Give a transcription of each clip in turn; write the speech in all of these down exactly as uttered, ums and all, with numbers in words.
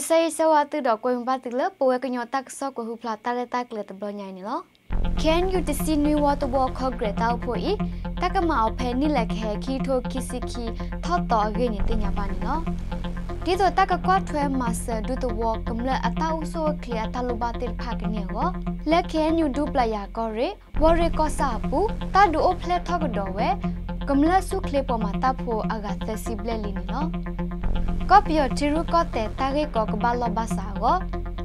Pesai sewa tu dok kau humpa tu le, poe kau nyotak sok kau huplata le tak le terbelanya ini lo. Can you distinguish what walk her greta upoi? Takama penny like heki to kisiki, thought dog in it in Yapanino. Did the Takakwa master do the walk kumla atau so clear talubatil pagnego? Le can you dupla yakore? Warreko sapu, tadu o play togodowe, kumla su clepo matapo agathesible linino. Copio Tirukote Tarikok Balobasago,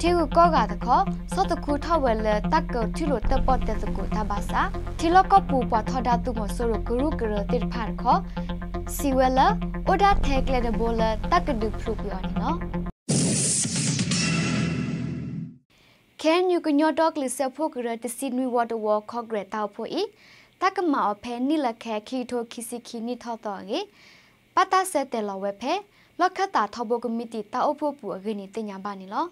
Tirukoga the co, Sotokuta will tackle Tiru the pot the Kutabasa, Tilokopu Patoda Tumosuru Kurukuru did parko, Siwella, Oda take leather bowler, Takadu Plupionino. Can you can your dog listen poker to Sydney water walk or great taupoi? Takama or penny la kaki to kisiki nitotori, Pata set the lawepe. Lokata Tobogumiti Taopopu Ginitina Banilo.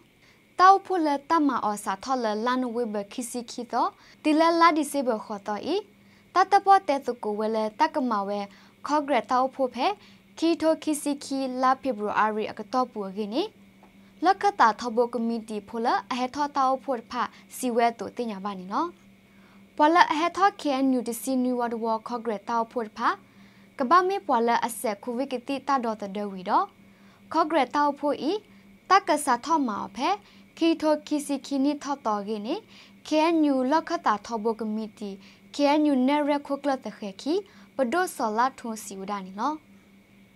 Taupula Tama or Satola Lan Weber Kisikito, Dilella Disable Hotoi, Tatapo Tetuku Wele Takamawe, Cogre Taupope, Kito Kisiki La Pibru Ari Akatopu Guinea. Lokata Tobogumiti Pula, a hetotao port pa, Siweto Tinya Banilo. Pola a hetokian you to see new what war Cogre Tauport pa. Kabami Pala asset Kuvikiti Tadota de Widow, Cogretao Poi, Taka Satoma Pe, Kito Kisikini Totogini, Can you Lokata Tobogumiti, Can you Nere Cookla the Heki, but do sola to Siudanino?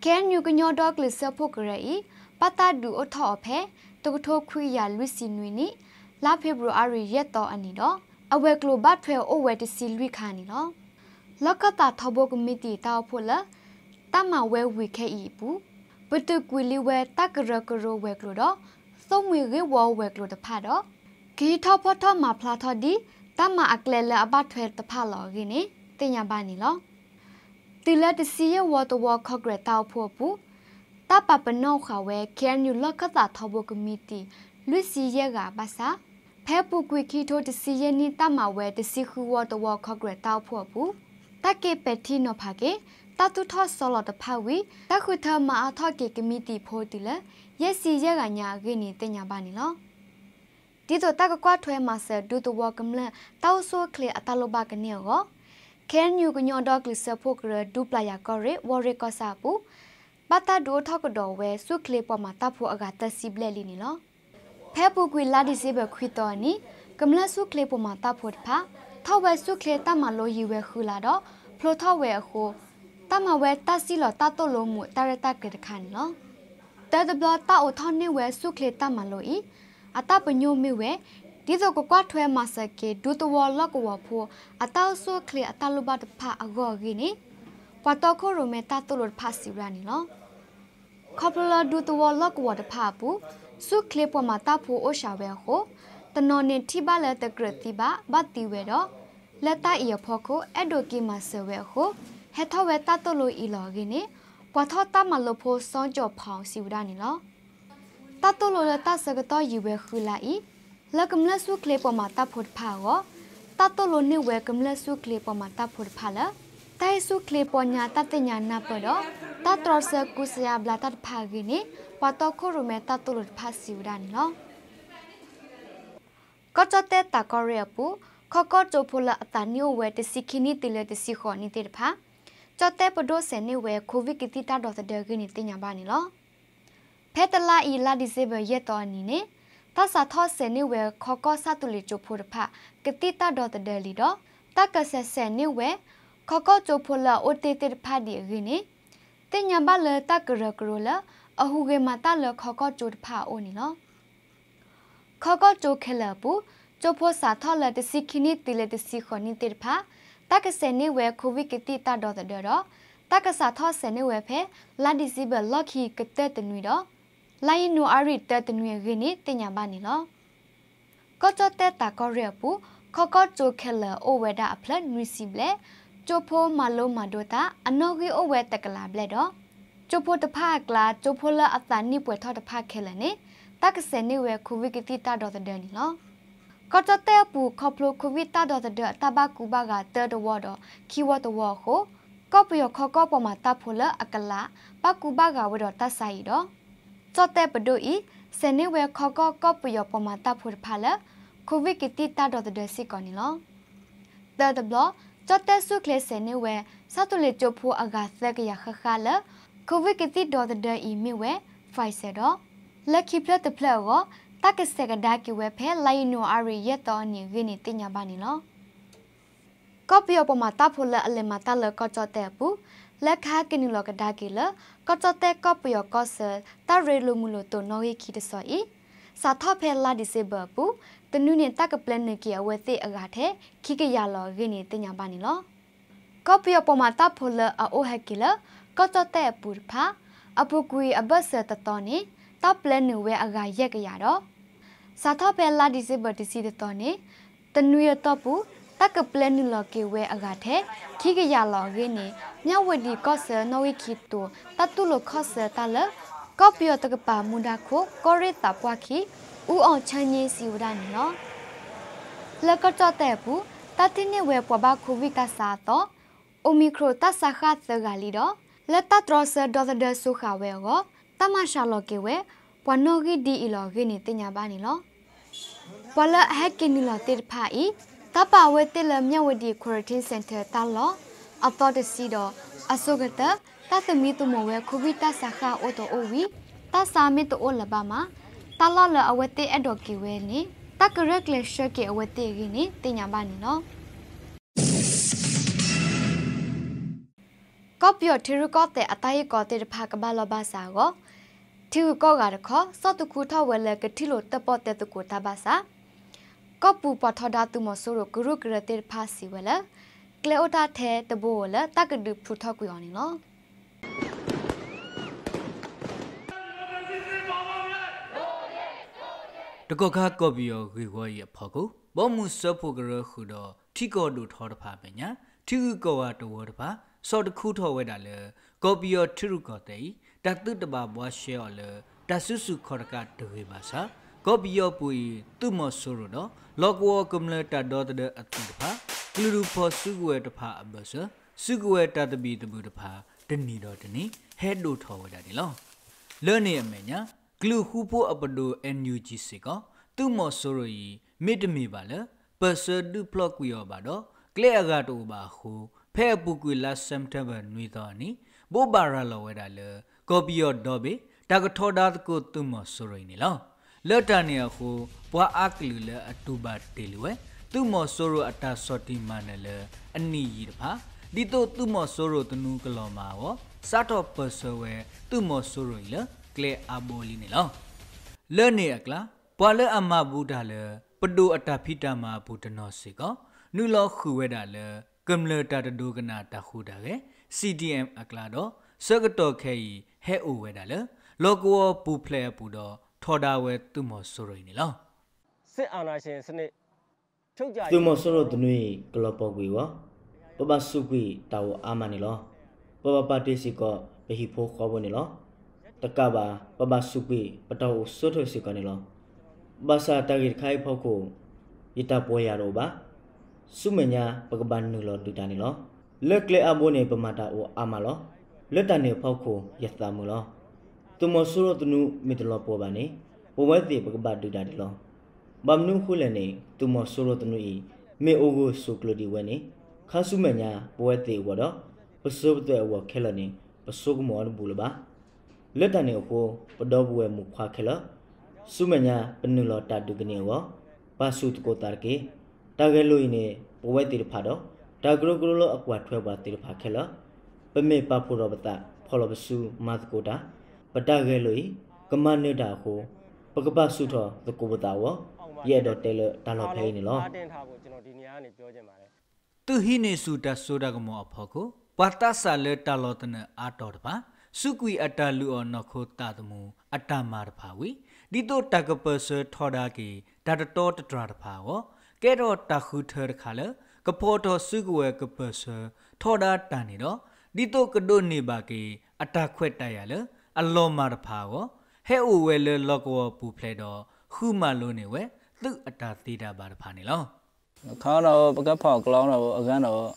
Can you Gunyo Dog Lisa Pokerei, Pata du Otope, Toto Quia Lucinuini, La Pebro Arieto Anido, Awe Globatre over the Silvi Canino? Lokata Tobogumiti Taupula, Tama where we keibu, but the Gwilly where Takarokoro wegludo, some we rewall weglu the paddle, Kitopoto ma plato di, Tama aglella about twelve the palo guinea, Tinya Banilo. Tilla the sea water walk cogre taupopu, Tapapa no hawe, can you Lokata Tobogumiti, Lucy Yega Basa, Pepu Gwikito the sea ni Tama where the sea who water walk cogre taupopu. Take Petino Page, Tatuto Solo the Pawi, Takuta Maatoki Miti Potilla, Yesi Yaganya Guinea Tenya Banilo. Dito Takaquatue Master do the Walkamler, Tau so clear at Talobak Nero. Can you your dog lisa poker dupla yakore, Warrico Sapu? Bata do Tokodo where Sukle Pomatapo Agata Sible Linilo. Pepu Guilla Disable Quitoni, Gamla Sukle Pomatapo Pa. Tawe sukle tamalo yiwe hulado, plotawe ho, tamawe tasilo tatolo mu tareta kirkanlo. Tadabla ta otone we sukle tamaloi, atapanyo miwe, dizo kokatwe masake, duto wall lokawapo, atao sukle atalubat pa agogini, patoko rume tatolo pasi ranilo. Coppola duto wall lokawa the papu, sukle pomatapo oshawe ho. The non-tiba let the gratiba, but the wedo, leta iapoco, edoki maseweho, hetovetatolo ilogini, patota malopo sonjo pong siudanilo. Tatolo leta sagato yue hulai, lacumlesu clepomata put power, tatolo ne welcomelesu clepomata put pala, taisu cleponia tatena napodo, tatrosa cusia blatat pagini, patoco rumeta tolud pasiudanilo. Kochote Takoreapu, Coco Jopula Atanio where the Sikini Tiller the Sihoni Tirpa, Jote Podos anywhere Covikitita of the Derginitina Banilo. Petala illa disable yet on nine, Tasa toss anywhere Coco Satulicho Purpa, Getita of the Derlido, Takas anywhere Coco Jopula Otated Paddy Guinea, Tinyabala Takaragula, a Huge Matala Coco Jodpa Onilo. Coco jo kelabu, Jopo satola the sikini tile the sikonitirpa, Takaseni where covikitita do the doro, Takasato senewepe, Ladisiba loki ketertenuido, Lainu ari tertenuigini, Tinyabanilo. Coco teta correabu, Coco jo keller o weda a plant recible, Jopo malo madota, Anogi o wet the calabledo, Jopo the pagla, Jopola atani puerto the pakelene. Takaseniwe Kuvikita do the Denilo. Kotatepu, Coplo Kuvita do the Tabacubaga, third water, Kiwato Waho, Copio Coco Pomatapula, Akala, Bacubaga with Tasaido. Sotepadoi, Senewe Kogo Kopuyo Pomata Purpala, Kuvikitita dot the Siconilo. Third blow, Jotta Sukle Senewe, Satule Jopu Agathegia Hala, Kuvikiti dot the Imiwe, Fisedo. Lucky plot the plewo, Takasega Daki wepe, Laino Ari Yeto ni Vinitina Banilo. Copy of Matapula Alematala Cochotepu, Lakakinilok Dagila, Cochote copy of Cosser, Tarelumuloto Noi Kidasoi, Satopella disabu, the Nuni Takaplenukia with the Agate, Kikayalo, Vini Tinabanilo. Copy of Matapula a Ohekilla, Cochote Purpa, Apugui a Burser Tatoni, Toplenuwe Agayakayado. Satopella disabu decidetoni, the Nuya Topu. Taka plenu loki we agate, Kigayalo Gini, Nyawadi Coser Noikitu, Tatulo Coser Tala, Copio Takapa Mudako, Gorita Pwaki, U on Chinese Udano. Lakoto Tepu, Tatine we Pobaku Vita Sato, Omicro Tasahat the Galido, Letatrosa Dother Sukawego, Tamasha Lokiwe, Wanogi di Ilogini Tinabanilo. Walla Hekinilo Tirpai. Tapa wetila Miawadi Quarantine Center Talo, a thought the Sido, a Sogata, Tatamitomowe, Kubita Saha Oto Owi, Tasamito Olabama, Talala Awete Edoki Weni, Takarekle Shirki Awete Gini, Tinabanino. Copio Tirukote Ataikote Pacabala Basago, Tirukogarco, Sotukuta Wella Catilo Tapote Kutabasa. Copu potodatu mosoro guru grated passiwella, Cleota te the bowler, Tagadu putoquionino. The coca copio revoy a pogo, Bomus sopogre hudo, Tico do torpabina, Tirugoa to waterpa, saw the cuto wedale, copio tirucote, that do the barbois sheoler, that susu corcat to ribasa. Copio pui, tumo surudo, logwo cumleta dotted at Budapa, Gludupo suguet pa abuser, suguet at the beat the Budapa, the nidotani, head do toward adilo. Learning a mania, glue hupo abado and ugi sigo, tumo surui, mid me baller, perser duploquio bado, cleagat ubahu, pair buqui last September nidoni, bobara loedaler, copio dobe, tagatoda go tumo suruinilo. Lertania who, Pua Aklula at Tuba Tilue, Tumosoro at Tasoti Manele, and Nidpa, Dito Tumosoro to Nukalomao, Sato Persoe, Tumosoroila, Clay Abolinilla. Lerniacla, Pala Amabudale, Padu atapitama putanosico, Nulo Huedale, Gumler Tata Duganata Hudare, C D M Aclado, Sergato Kei, Heuedale, Logo Puplea Pudo. Tumosurinilla. Sit on I say, Senate Tumosoro to Nui, Glopoguiwa, Baba Sugui, Tau Amanilo, Baba Patisico, Behipo Cobonilo, Takaba, Baba Sugui, Patao Soto Siconilo, Basa Tagit Kai Poco, Itapoyaroba, Sumenia, Pagabanulo, Dutanilo, Leclay Abone Bamata or Amalo, Letane Poco, Yatamulo. Tumosuro tunu mitlopo bani, Pomati Bagabadu dadilo. Bamnu hulene, Tumosuro tunui, me ogo sukludi weni, Kasumania, Poeti wada, Pasob the awa kelani, Pasogumon bulaba, Letaneo, Padobwe mukwa kela, Sumania, Penulota duganewa, Pasut kotarki, Tagaluine, Poeti pado, Tagrogolo aqua tweba tilpakela, Peme papurabata, Polobasu, Mathkota. Padagelui, Commander Daho, Pagabasuta, the Kubutawa, Yedo Taylor Talopainilo. Tuhine suta sodagamo apoco, Patasa le talotana atorpa, Sukui atalu or noko tatamu, atamar pawi, Dito Tagaperser Todaki, Tatatot Tradpawa, Gedo Tahuter color, Capoto Sugueca Perser, Toda Tanido, Dito Kadoni Baki, Ataquetayala. A lomar power, he will lock up Pupledo, whom alone look at that theatre barpanilo. The color of a pop clown of a gun or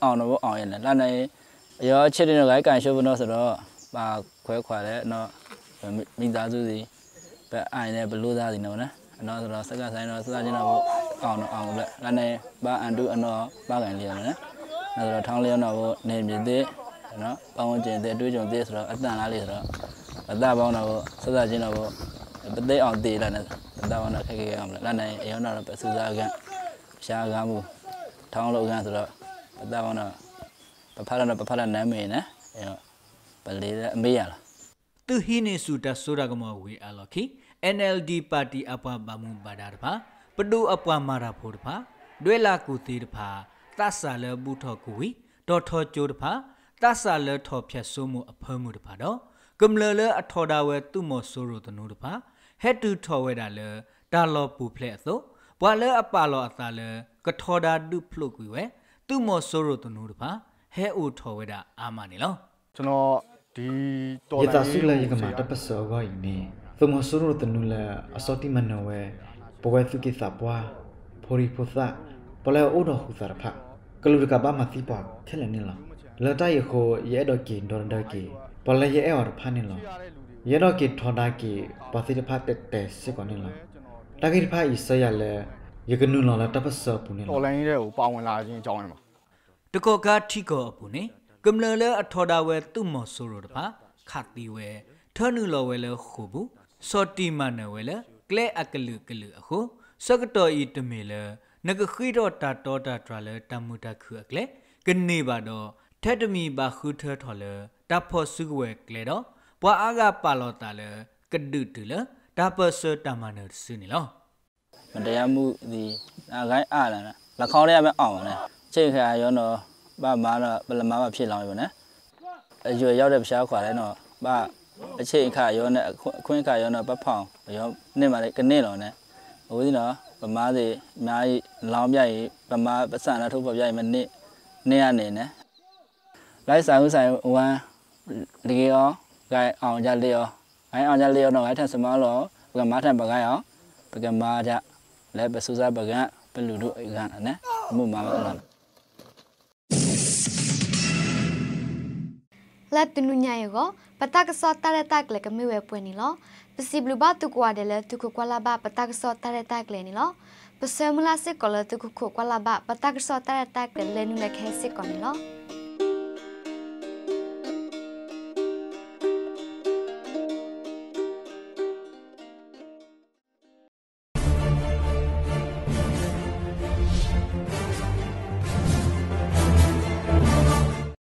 honorable iron, and I, your children like I should not at all, but quite quiet, no, means that But I never lose that, you know, na. Another last guy, another, you know, on on the Lane, Bar and do another bag and you know. Another town, you know, name the day, you know, Pound the Dujon this or Adana Little. But that one of Sadajino, but they are the Lane, that one of Kagam, Lane, you know, Suzagan, Shagamu, Town of Gansler, but that one of Papa Papa Name, eh? You know, but Mia. To Hine Suda Suragamo, we are lucky. N L D party apa bamu badarpa, pedu apa marapurpa, duela kutirpa, tasala butokui, dotho churpa, tasala topia sumu apamurpado, gumlele atodawe tumo surutanurpa, hetu towedale, dalo pupletho, wale apalo atale, katoda dupluque, tumo surutanurpa, he utoweda amanilo. Tono di totasula yakamatapasoga ini. The Mosuru the Nula, a sorti manoe, Poetuki Sapua, Poriposa, Pola Odo Husarpa, Kalukabama Sipa, Telenilla, Latayaho, Yedoki, Dondaki, Polaya or Panilla, Yedoki, Tondaki, Pasipa Pete, Seconilla, Dagipa is Sayale, Yaganula Tapasa Puni, Olanio, Pawala in John. The Coca Chico Puni, Gumlele, a Todawe, Tumosurpa, Katiwe, Turnulawele Hubu. Sorti manawela, clay akalu kalu aho, Sogato eat the miller, Nagahido tato tatraler, Tamuta kuakle, Gunibado, Tatami bahuter toller, Tapo sugue cledo, Paaga palotale, Kadutula, Tapo sir tamaner sunilo. Madayamu the Agai Alana, La Coria Awana, Checa Iono, Bamana, Balamama Pilona, as you yelled of Shaquareno, Ba. A chicken cayona, queen cayona, papa, your name like a nail on it. We know, but my my lamb yay, but my son at home of Yaman near Nene. Lies I was I one Leo, guy on Jaleo. I on Jaleo no items of Malo, Gamata Bagao, Bagamada, Lebasuza Bagat, Peludo again, and eh, Mumma. Let the Nunyago, Patagasot Taratak like a Mue Puenilo, Pesibluba to Guadela to Cuqualaba, Patagasot Taratak Lenilo, Pesemula Secola to Cuqualaba, Patagasot Taratak Lenula Casiconilo.